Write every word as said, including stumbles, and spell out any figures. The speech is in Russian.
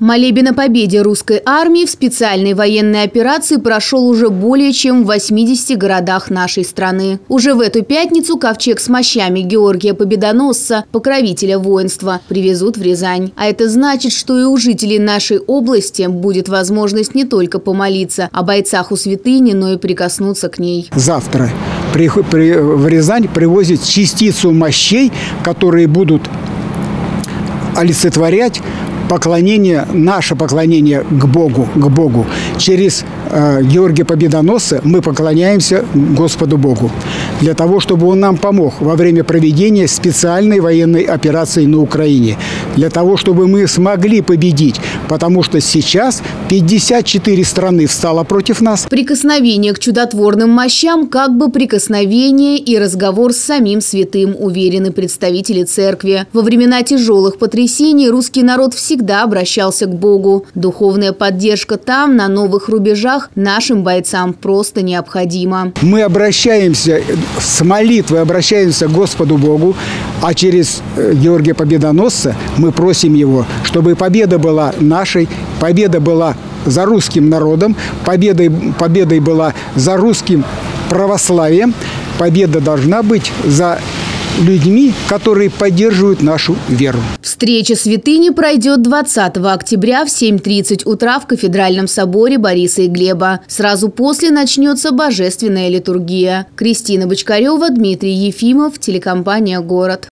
Молебен о победе русской армии в специальной военной операции прошел уже более чем в восьмидесяти городах нашей страны. Уже в эту пятницу ковчег с мощами Георгия Победоносца, покровителя воинства, привезут в Рязань. А это значит, что и у жителей нашей области будет возможность не только помолиться о бойцах у святыни, но и прикоснуться к ней. Завтра в Рязань привозят частицу мощей, которые будут олицетворять поклонение, наше поклонение к Богу, к Богу. Через э, Георгия Победоносца мы поклоняемся Господу Богу для того, чтобы Он нам помог во время проведения специальной военной операции на Украине, для того, чтобы мы смогли победить, потому что сейчас пятьдесят четыре страны встало против нас. Прикосновение к чудотворным мощам как бы прикосновение и разговор с самим святым, уверены представители церкви. Во времена тяжелых потрясений русский народ всегда всегда обращался к Богу. Духовная поддержка там, на новых рубежах, нашим бойцам просто необходима. Мы обращаемся с молитвой, обращаемся к Господу Богу, а через Георгия Победоносца мы просим Его, чтобы победа была нашей, победа была за русским народом, победой, победой была за русским православием, победа должна быть за людьми, которые поддерживают нашу веру. Встреча святыни пройдет двадцатого октября в семь тридцать утра в Кафедральном соборе Бориса и Глеба. Сразу после начнется божественная литургия. Кристина Бочкарева, Дмитрий Ефимов, телекомпания «Город».